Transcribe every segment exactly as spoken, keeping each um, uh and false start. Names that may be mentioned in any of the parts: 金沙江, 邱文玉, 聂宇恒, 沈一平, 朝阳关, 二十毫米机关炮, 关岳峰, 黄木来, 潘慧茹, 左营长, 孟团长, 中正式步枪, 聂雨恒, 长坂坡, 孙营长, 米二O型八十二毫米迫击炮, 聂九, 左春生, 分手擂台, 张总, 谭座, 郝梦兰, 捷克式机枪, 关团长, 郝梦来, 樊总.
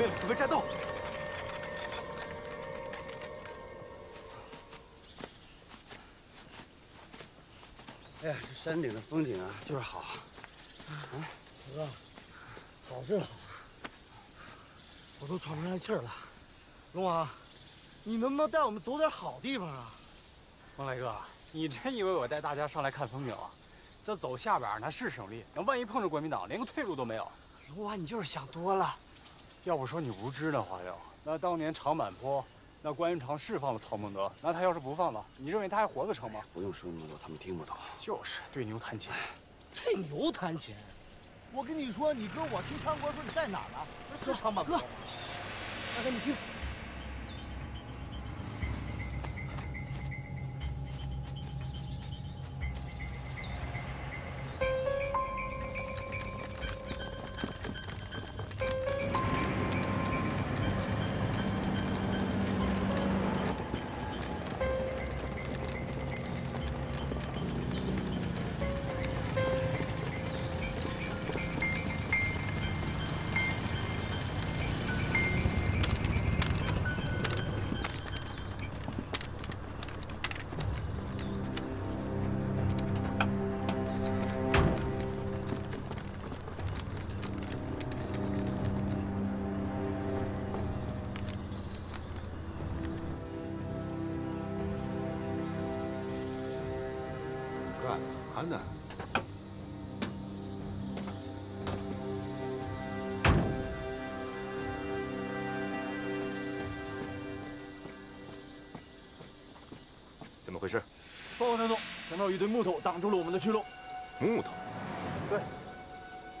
备了，准备战斗。哎呀，这山顶的风景啊，就是好。啊，哥，好是好，我都喘不上来气儿了。龙王，你能不能带我们走点好地方啊？王来哥，你真以为我带大家上来看风景啊？ 这走下边那是省力，那万一碰着国民党，连个退路都没有。龙王，你就是想多了。要不说你无知呢，花友。那当年长坂坡，那关云长释放了曹孟德，那他要是不放了，你认为他还活得成吗？不用说那么多，他们听不懂。就是对牛弹琴，对牛弹琴。我跟你说，你哥我听三国说你在哪儿了？是长坂坡。哥，大哥你听。 真的。 怎么回事？报告张总，前面有一堆木头挡住了我们的去路。木头？对，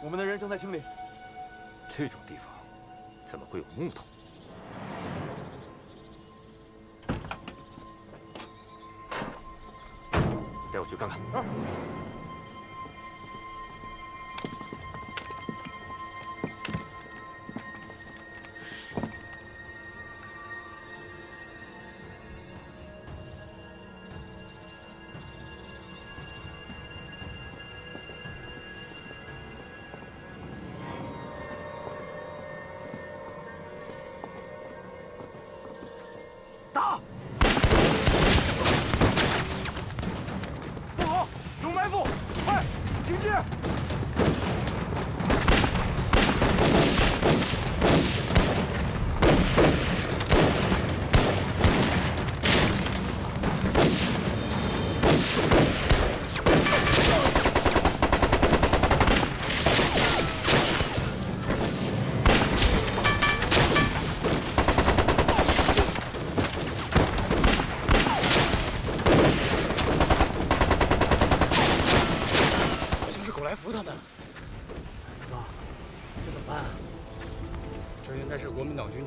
我们的人正在清理。这种地方怎么会有木头？ 带我去看看。打！ 停止！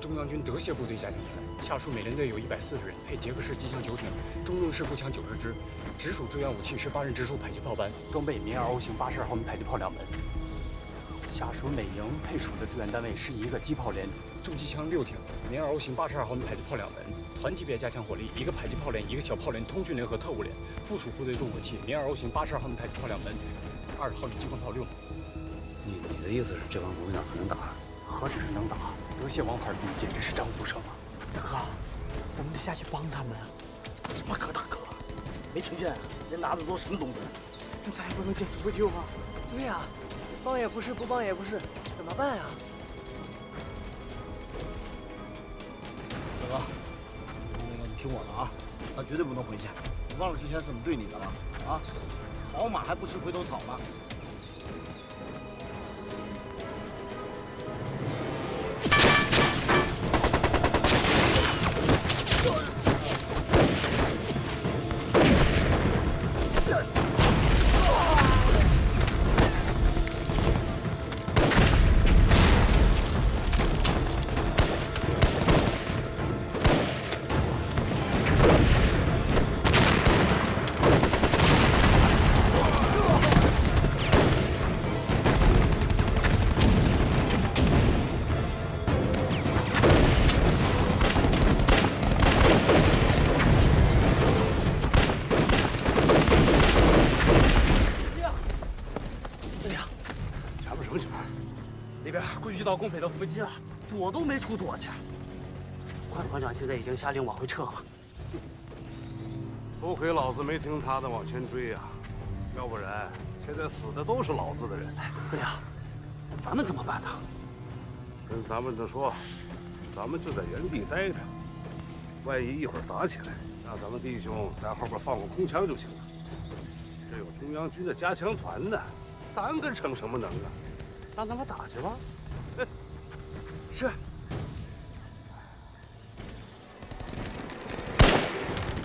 中央军德械部队下辖，下属美联队有一百四十人，配捷克式机枪九挺，中正式步枪九十支，直属支援武器是八人直属迫击炮班，装备米 二 O 型八十二毫米迫击炮两门。下属美营配属的支援单位是一个机炮连，重机枪六挺，米 二 O 型八十二毫米迫击炮两门，团级别加强火力，一个迫击炮连，一个小炮连，通讯连和特务连，附属部队重火器米 二 O 型八十二毫米迫击炮两门，二十毫米机关炮六门。你你的意思是这帮国民党很能打？ 何止是能打，德械王牌兵简直是张不胜啊！大哥，我们得下去帮他们啊！什么哥大哥，没听见啊？人拿的都什么东西？这咱还不能见死不救啊！对呀、啊，帮也不是，不帮也不是，怎么办呀、啊？大哥，那个听我的啊，咱绝对不能回去。你忘了之前怎么对你的了啊？好马还不吃回头草吗？ 攻匪都伏击了，躲都没处躲去。关团长现在已经下令往回撤了。头回老子没听他的往前追呀、啊，要不然现在死的都是老子的人。司令，咱们怎么办呢？跟咱们的说，咱们就在原地待着，万一一会儿打起来，让咱们弟兄在后边放个空枪就行了。这有中央军的加强团呢，咱可逞什么能啊？让他们打去吧。 是。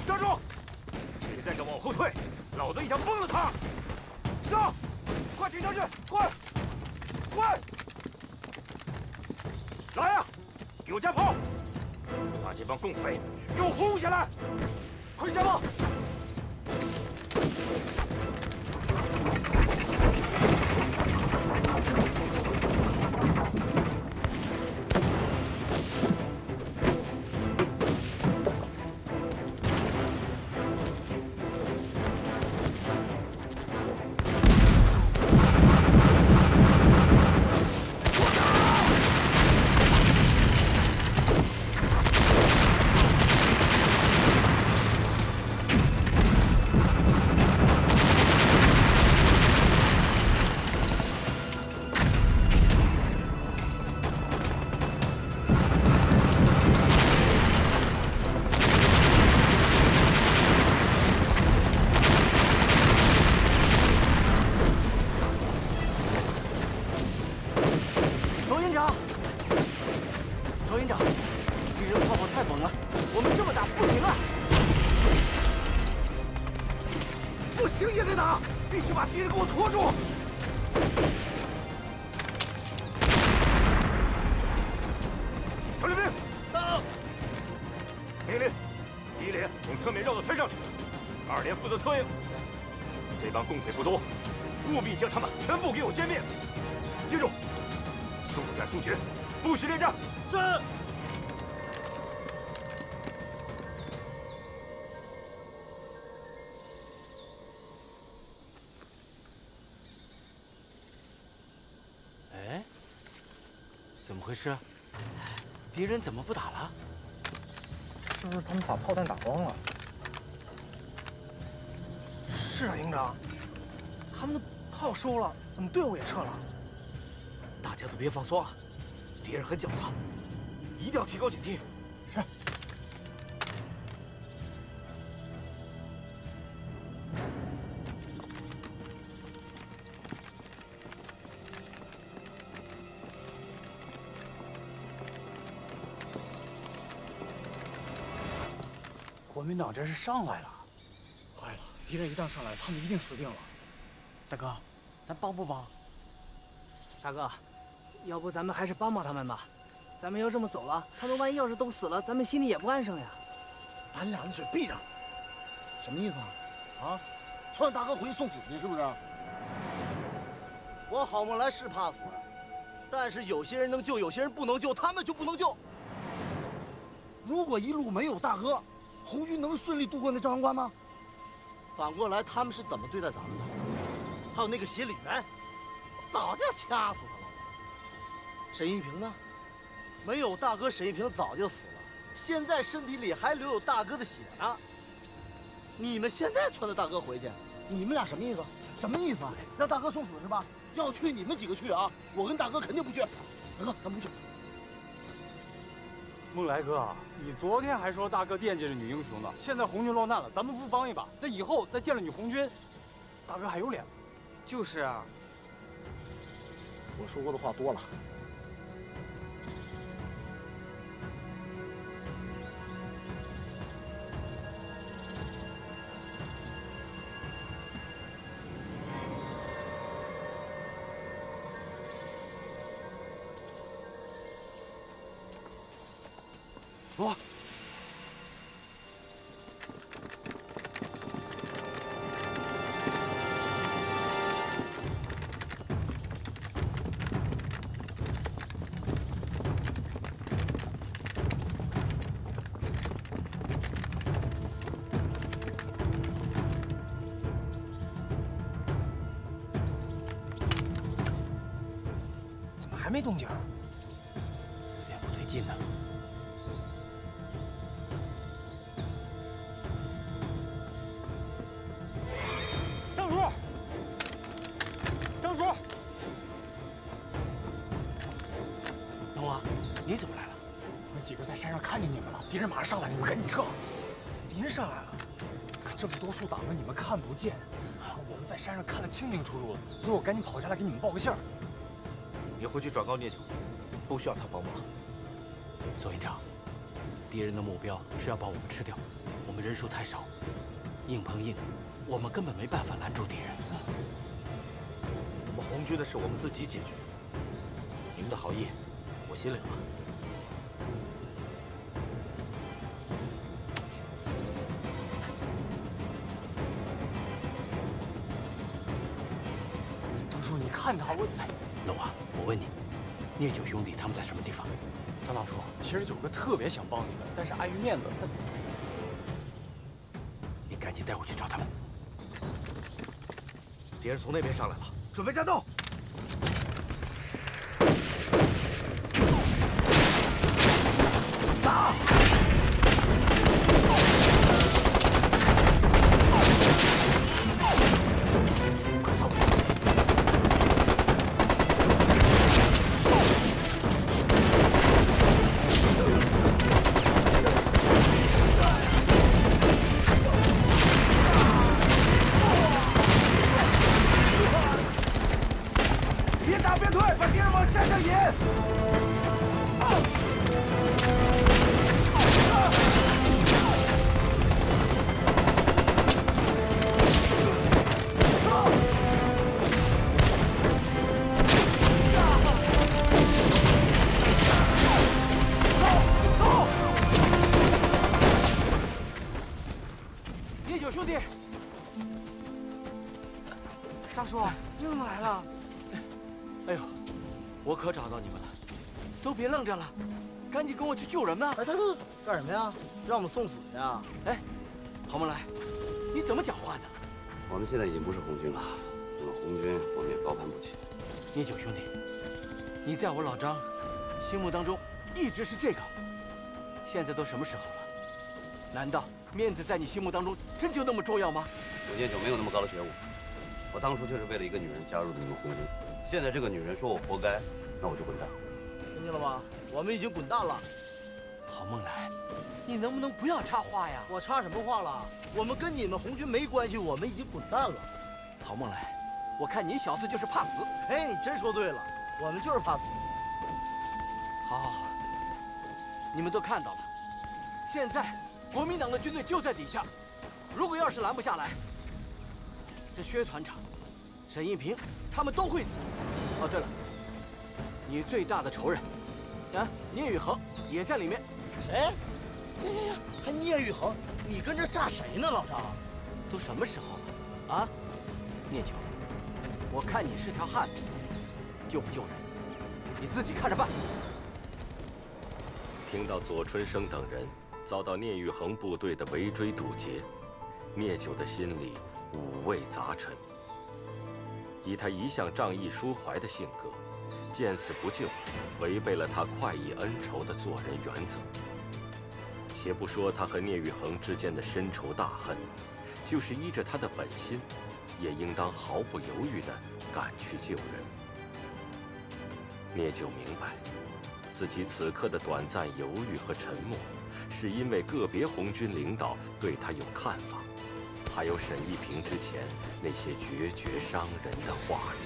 站住！谁在这往后退？老子一枪崩了他！上！快顶上去！快！快！来呀、啊！给我加炮！把这帮共匪给我轰下来！快加炮！ 回事？敌人怎么不打了？是不是他们把炮弹打光了？是啊，营长，他们的炮收了，怎么队伍也撤了？大家都别放松啊，敌人很狡猾，一定要提高警惕。是。国民党这是上来了，坏了！敌人一旦上来，他们一定死定了。大哥，咱帮不帮？大哥，要不咱们还是帮帮他们吧。咱们要这么走了，他们万一要是都死了，咱们心里也不安生呀。把你俩的嘴闭上！什么意思啊？啊，算大哥回去送死去是不是？我郝梦兰是怕死，但是有些人能救，有些人不能救，他们就不能救。如果一路没有大哥， 红军能顺利渡过那朝阳关吗？反过来，他们是怎么对待咱们的？还有那个协理员，早就掐死他了。沈一平呢？没有大哥，沈一平早就死了。现在身体里还留有大哥的血呢。你们现在撺掇大哥回去，你们俩什么意思？什么意思啊？让大哥送死是吧？要去你们几个去啊！我跟大哥肯定不去。大哥，咱不去。 梦来哥，你昨天还说大哥惦记着女英雄呢，现在红军落难了，咱们不帮一把，那以后再见了女红军，大哥还有脸吗？就是啊，我说过的话多了。我。怎么还没动静？有点近呢。张叔，张叔，龙啊，你怎么来了？我们几个在山上看见你们了，敌人马上上来了，你们赶紧撤！敌人上来了，可这么多树挡着，你们看不见。 我们在山上看得清清楚楚的，所以我赶紧跑下来给你们报个信儿。你回去转告聂九，不需要他帮忙。左营长，敌人的目标是要把我们吃掉，我们人数太少，硬碰硬，我们根本没办法拦住敌人。我们红军的事我们自己解决，你们的好意，我心领了。 看他，我哎，龙啊，我问你，聂九兄弟他们在什么地方？张大叔，其实九哥特别想帮你们，但是碍于面子，他……你赶紧带我去找他们。敌人从那边上来了，准备战斗。 愣着了，赶紧跟我去救人吧！哎，等等，干什么呀？让我们送死呀！哎，庞梦来，你怎么讲话的？我们现在已经不是红军了，你们红军我们也高攀不起。聂九兄弟，你在我老张心目当中一直是这个，现在都什么时候了？难道面子在你心目当中真就那么重要吗？我聂九没有那么高的觉悟，我当初就是为了一个女人加入的你们红军，现在这个女人说我活该，那我就滚蛋。 听见了吗？我们已经滚蛋了。郝梦来，你能不能不要插话呀？我插什么话了？我们跟你们红军没关系，我们已经滚蛋了。郝梦来，我看你小子就是怕死。哎，你真说对了，我们就是怕死。好，好，好，你们都看到了，现在国民党的军队就在底下，如果要是拦不下来，这薛团长、沈一平他们都会死。哦，对了。 你最大的仇人，啊，聂雨恒也在里面。谁？呀呀呀！还聂雨恒？你跟这炸谁呢，老张？都什么时候了，啊？聂九，我看你是条汉子，救不救人，你自己看着办。听到左春生等人遭到聂雨恒部队的围追堵截，聂九的心里五味杂陈。以他一向仗义疏怀的性格。 见死不救，违背了他快意恩仇的做人原则。且不说他和聂雨恒之间的深仇大恨，就是依着他的本心，也应当毫不犹豫地赶去救人。聂九明白，自己此刻的短暂犹豫和沉默，是因为个别红军领导对他有看法，还有沈一平之前那些决绝伤人的话语。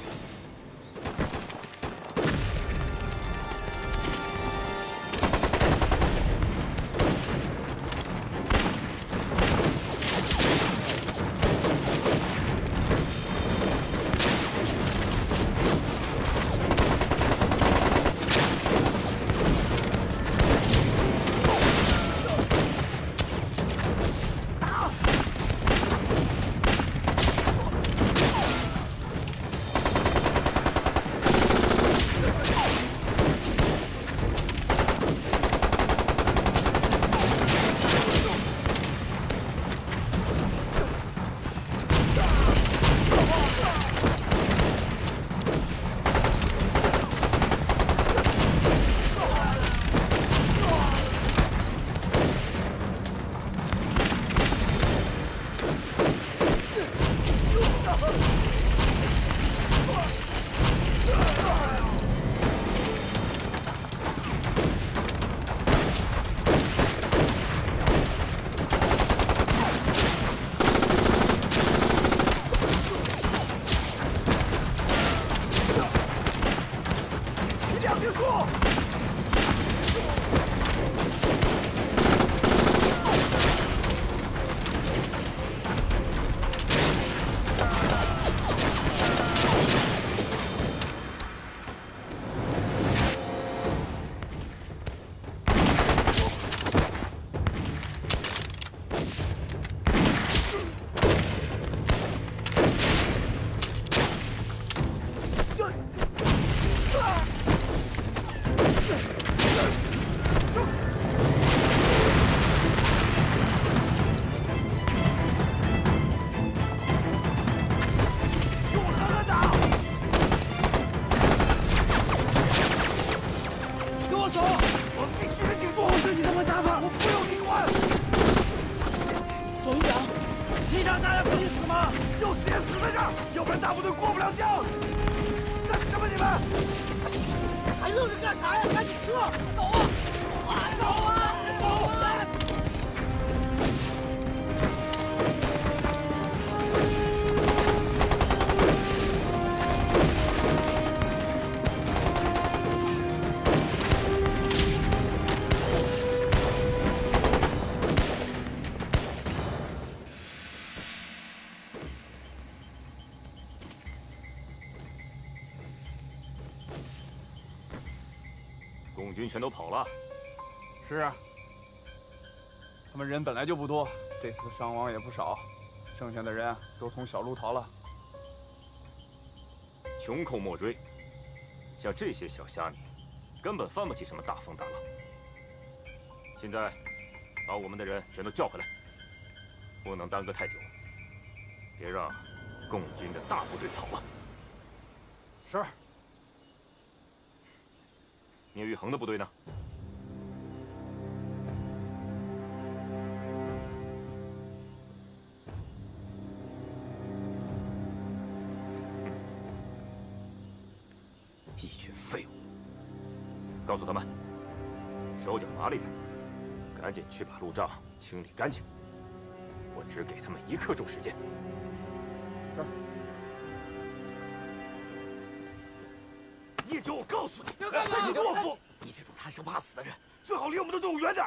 共军全都跑了。是啊，他们人本来就不多，这次伤亡也不少，剩下的人都从小路逃了。穷寇莫追，像这些小虾米，根本翻不起什么大风大浪。现在，把我们的人全都叫回来，不能耽搁太久，别让共军的大部队跑了。是。 聂玉恒的部队呢？一群废物！告诉他们，手脚麻利点，赶紧去把路障清理干净。我只给他们一刻钟时间。 就我告诉你，要干嘛？你懦夫！你这种贪生怕死的人，最好离我们的队伍远点。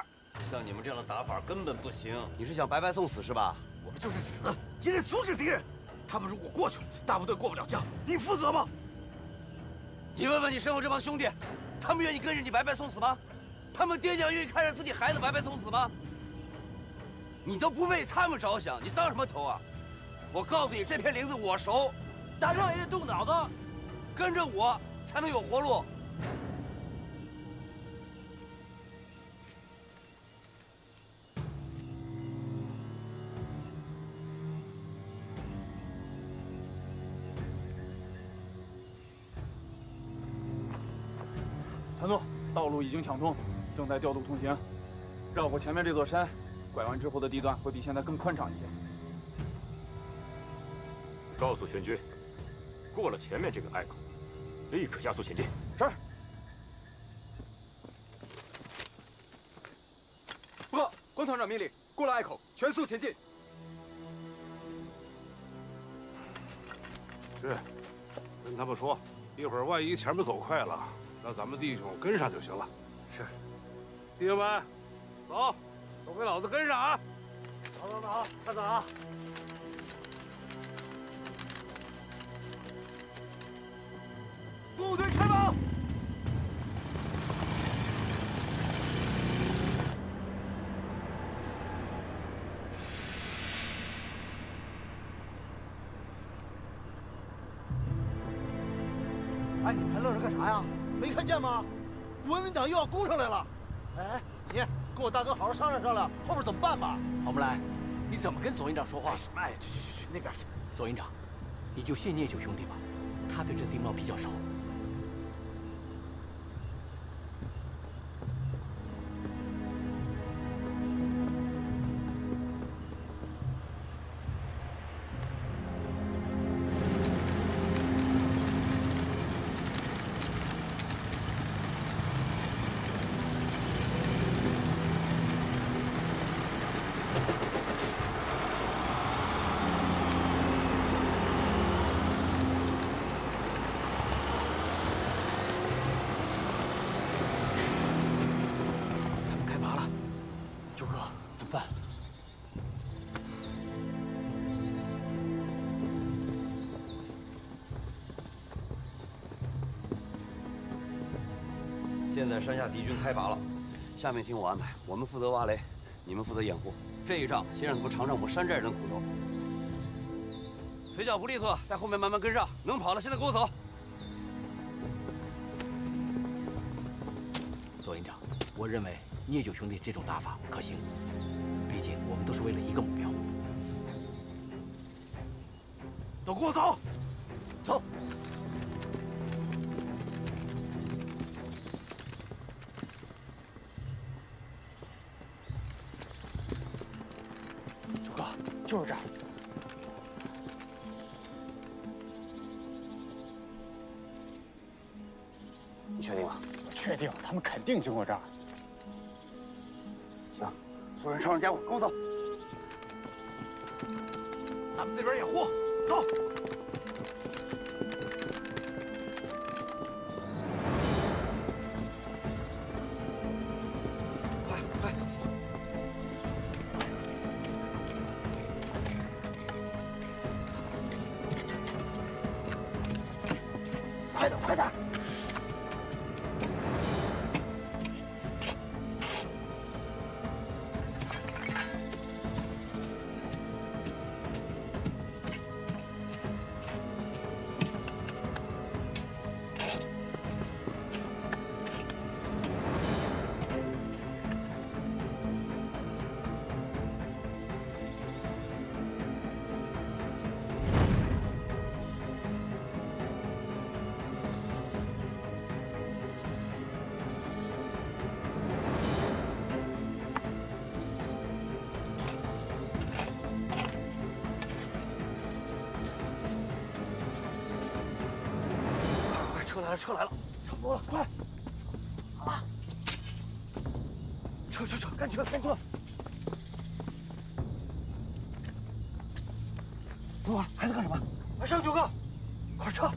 像你们这样的打法根本不行。你是想白白送死是吧？我们就是死，也得阻止敌人。他们如果过去了，大部队过不了江，你负责吗？你问问你身后这帮兄弟，他们愿意跟着你白白送死吗？他们爹娘愿意看着自己孩子白白送死吗？你都不为他们着想，你当什么头啊？我告诉你，这片林子我熟，打仗也得动脑子，跟着我。 才能有活路。谭座，道路已经抢通，正在调度通行。绕过前面这座山，拐弯之后的地段会比现在更宽敞一些。告诉全军，过了前面这个隘口。 立刻加速前进。是。报告，关团长命令，过了隘口，全速前进。是。跟他们说，一会儿万一前面走快了，让咱们弟兄跟上就行了。是。弟兄们，走，都给老子跟上啊！好，老子好，看着啊！ 部队开炮！哎，你还愣着干啥呀？没看见吗？国民党又要攻上来了！哎，你跟我大哥好好商量商量，后边怎么办吧？黄木来，你怎么跟总营长说话？什么？哎，去去去去，那边去！总营长，你就信聂九兄弟吧，他对这地貌比较熟。怎么办？现在山下敌军开拔了，下面听我安排，我们负责挖雷，你们负责掩护。这一仗先让他们尝尝我山寨人的苦头。腿脚不利索，在后面慢慢跟上，能跑的现在跟我走。 左营长，我认为聂九兄弟这种打法可行，毕竟我们都是为了一个目标。都跟我走，走。楚哥，就是这儿。你确定吗？ 确定，他们肯定经过这儿。行，所有人手上家伙，跟我走。咱们那边掩护，走。快快！快点，快点！ 车来了，差不多了，快！啊！车车车，赶紧赶紧！等会儿还在干什么？马上，九哥，快撤！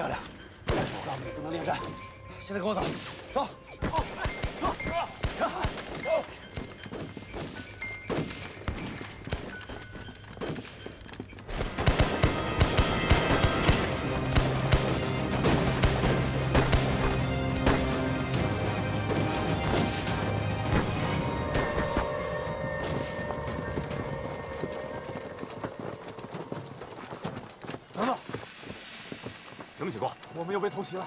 漂亮！我告诉你，不能恋战。现在跟我走，走，走，走，走，走。 情况，我们又被偷袭了。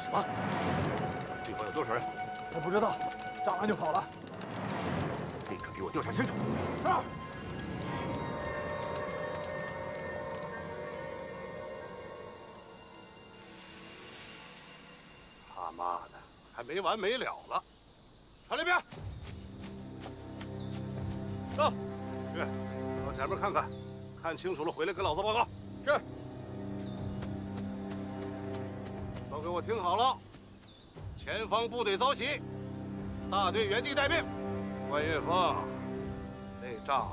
什么？地方有多少人？我不知道，炸完就跑了。立刻给我调查清楚。是。他妈的，还没完没了了！传那边，走，去，到前面看看，看清楚了回来跟老子报告。是。 都给我听好了，前方部队遭袭，大队原地待命。关岳峰，那仗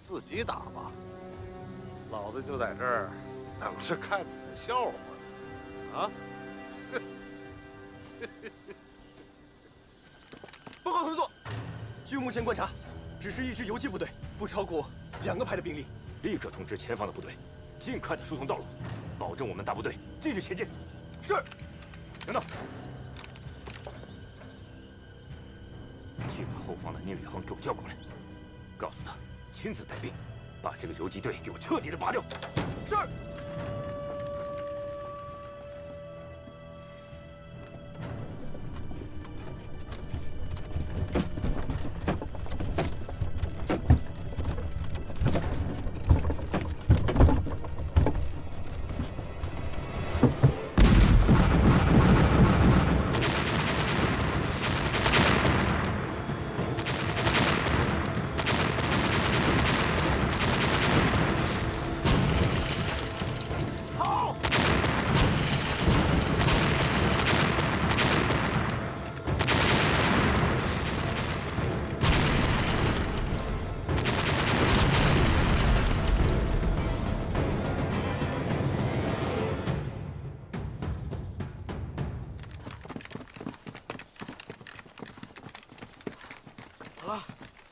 自己打吧，老子就在这儿等着看你的笑话呢。啊！报告同座，据目前观察，只是一支游击部队，不超过两个排的兵力。立刻通知前方的部队，尽快的疏通道路，保证我们大部队继续前进。 是，等等，去把后方的聂宇恒给我叫过来，告诉他亲自带兵，把这个游击队给我彻底的拔掉。是。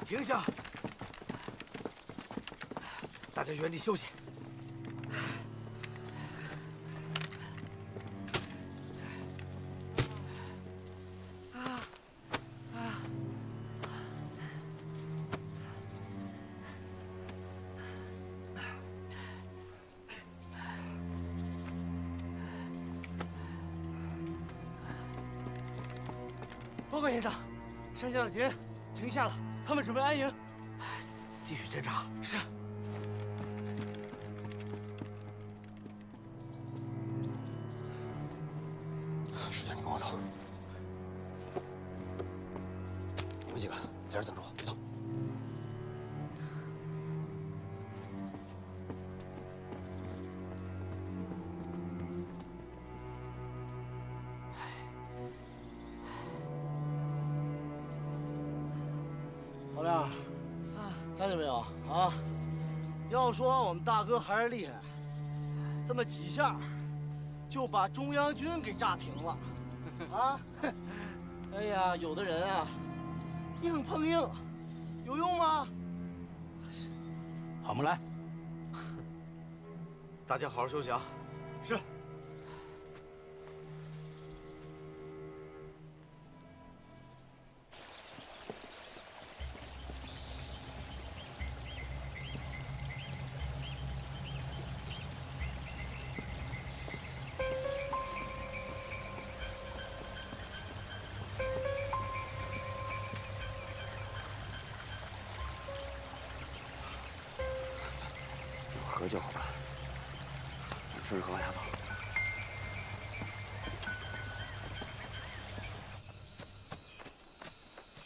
停下！大家原地休息。啊啊！报告先生，山下的敌人停下了。 他们准备安营，继续侦查。是。淑娟，你跟我走。你们几个在这等着我，别动。说我们大哥还是厉害，这么几下就把中央军给炸停了，啊！哎呀，有的人啊，硬碰硬，有用吗？喊不来，大家好好休息啊。是。就好吧，咱们顺着河往下走。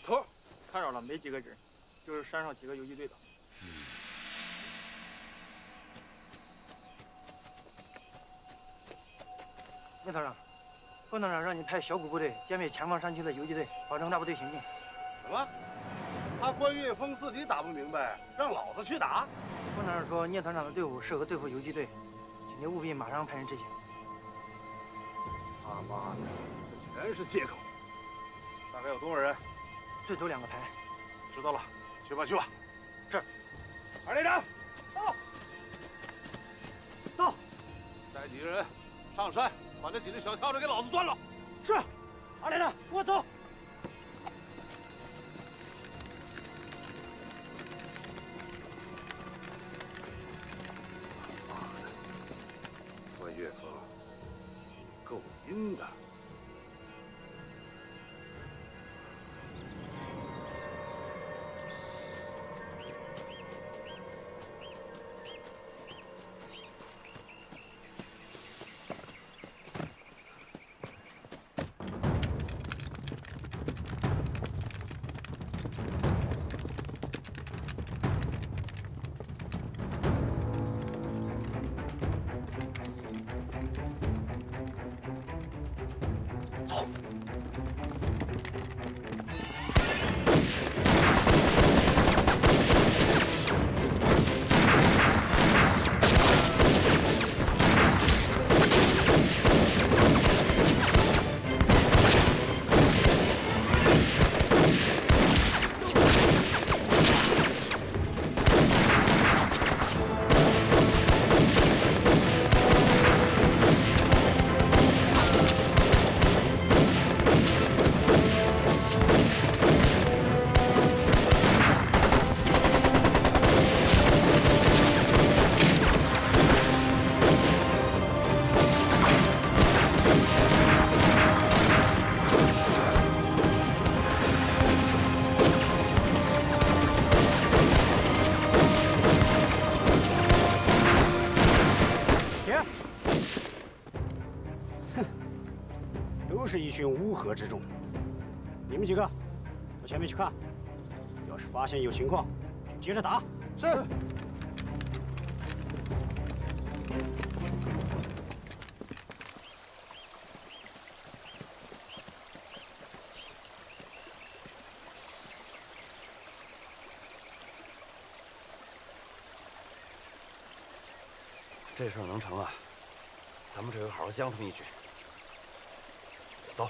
头，看着了，没几个人，就是山上几个游击队的。嗯、孟团长，孟团长让你派小股部队歼灭前方山区的游击队，保证大部队行进。什么？他关岳峰自己打不明白，让老子去打？ 孟团长说：“聂团长的队伍适合对付游击队，请您务必马上派人执行。”全是借口。大概有多少人？最多两个排。知道了，去吧去吧。是。二连长，到。到。带几个人上山，把这几只小跳蚤给老子端了。是。二连长，跟我走。 真的。 是一群乌合之众，你们几个到前面去看，要是发现有情况，就接着打。是。这事儿能成啊？咱们只有好好将他们一军。 走，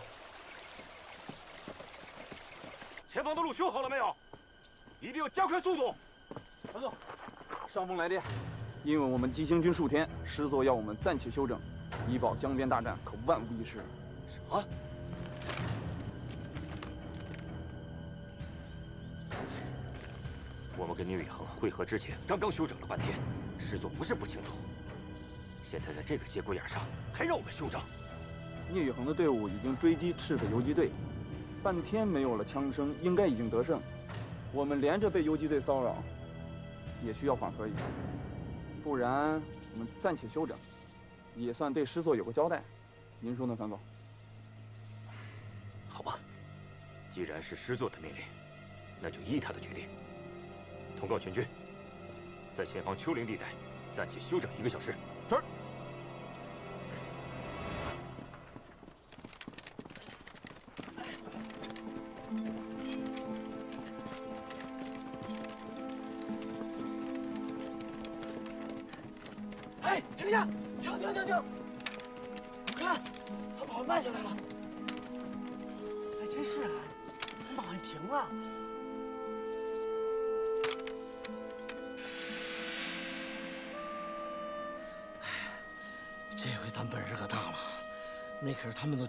前方的路修好了没有？一定要加快速度。团座，上峰来电，因为我们急行军数天，师座要我们暂且休整，以保江边大战可万无一失。什么？我们跟宁宇航会合之前，刚刚休整了半天，师座不是不清楚，现在在这个节骨眼上还让我们休整。 聂宇恒的队伍已经追击赤匪游击队，半天没有了枪声，应该已经得胜。我们连着被游击队骚扰，也需要缓和一下，不然我们暂且休整，也算对师座有个交代。您说呢，樊总？好吧，既然是师座的命令，那就依他的决定。通告全军，在前方丘陵地带暂且休整一个小时。是。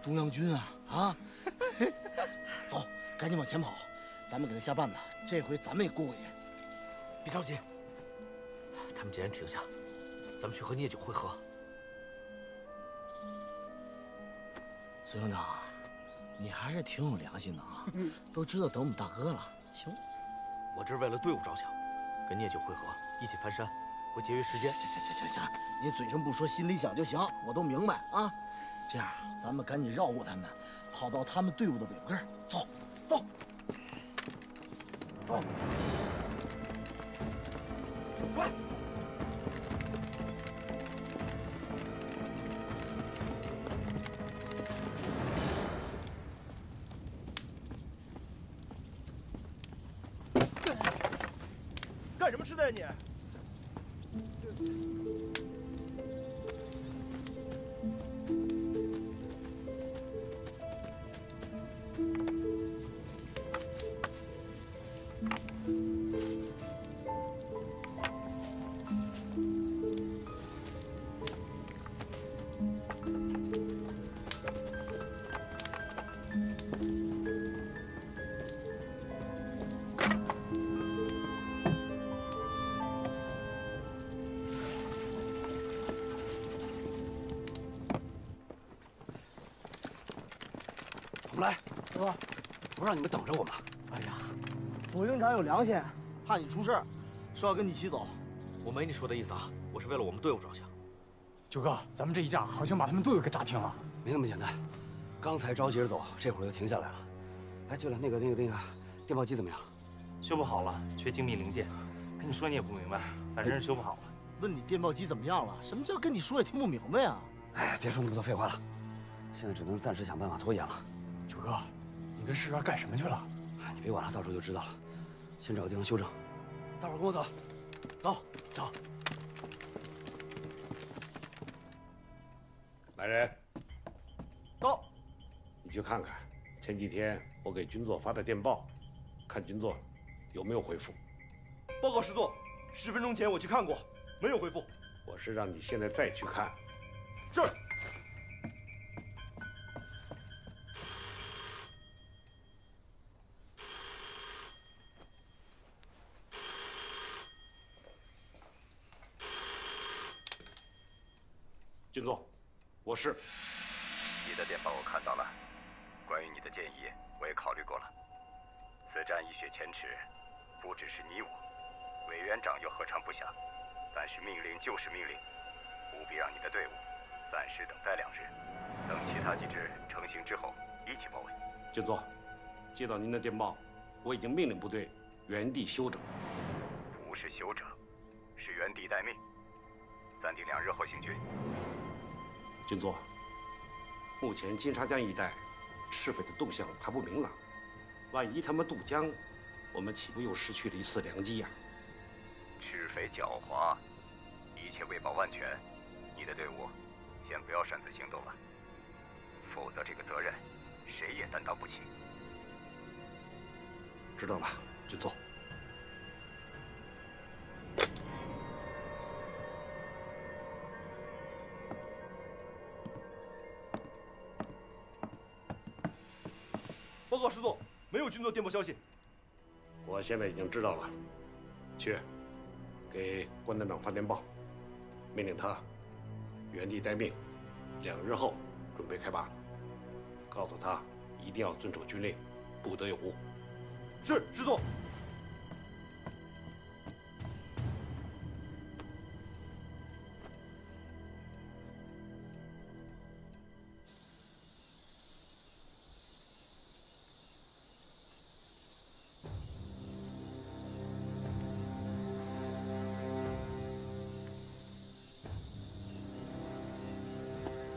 中央军啊啊！走，赶紧往前跑，咱们给他下绊子，这回咱们也过过瘾。别着急，他们既然停下，咱们去和聂九会合。孙营长，你还是挺有良心的啊，都知道等我们大哥了。行，我这是为了队伍着想，跟聂九会合，一起翻山，会节约时间。行行行行行，你嘴上不说，心里想就行，我都明白啊。 这样，咱们赶紧绕过他们，跑到他们队伍的尾巴根儿。走，走，走，快！干什么吃的呀你？来，大哥，不让你们等着我吗？哎呀，左营长有良心，怕你出事儿，说要跟你一起走。我没你说的意思啊，我是为了我们队伍着想。九哥，咱们这一架好像把他们队伍给炸停了。没那么简单，刚才着急着走，这会儿就停下来了。哎，对了，那个那个那个电报机怎么样？修不好了，缺精密零件。跟你说你也不明白，反正是修不好了。问你电报机怎么样了？什么叫跟你说也听不明白呀？哎，别说那么多废话了。 现在只能暂时想办法拖延了。九哥，你跟世元干什么去了？哎，你别管了，到时候就知道了。先找个地方休整。大伙儿跟我走，走走。来人，到！你去看看前几天我给军座发的电报，看军座有没有回复。报告师座，十分钟前我去看过，没有回复。我是让你现在再去看。是。 军座，我是。你的电报我看到了，关于你的建议我也考虑过了。此战一雪前耻，不只是你我，委员长又何尝不想？但是命令就是命令，务必让你的队伍暂时等待两日，等其他机制成型之后一起包围。军座，接到您的电报，我已经命令部队原地休整。不是休整，是原地待命，暂定两日后行军。 军座，目前金沙江一带赤匪的动向还不明朗，万一他们渡江，我们岂不又失去了一次良机呀？赤匪狡猾，一切未保万全，你的队伍先不要擅自行动了，否则这个责任谁也担当不起。知道了，军座。 报告师座，没有军座电报消息。我现在已经知道了，去给关团长发电报，命令他原地待命，两日后准备开拔。告诉他一定要遵守军令，不得有误。是，师座。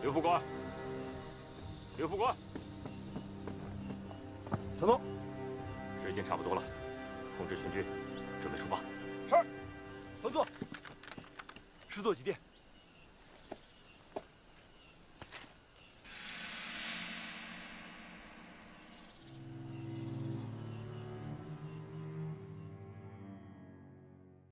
刘副官，刘副官，陈总，时间差不多了，通知全军，准备出发。是，团座，师座急电。